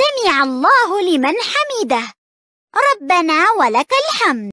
سمع الله لمن حمده، ربنا ولك الحمد.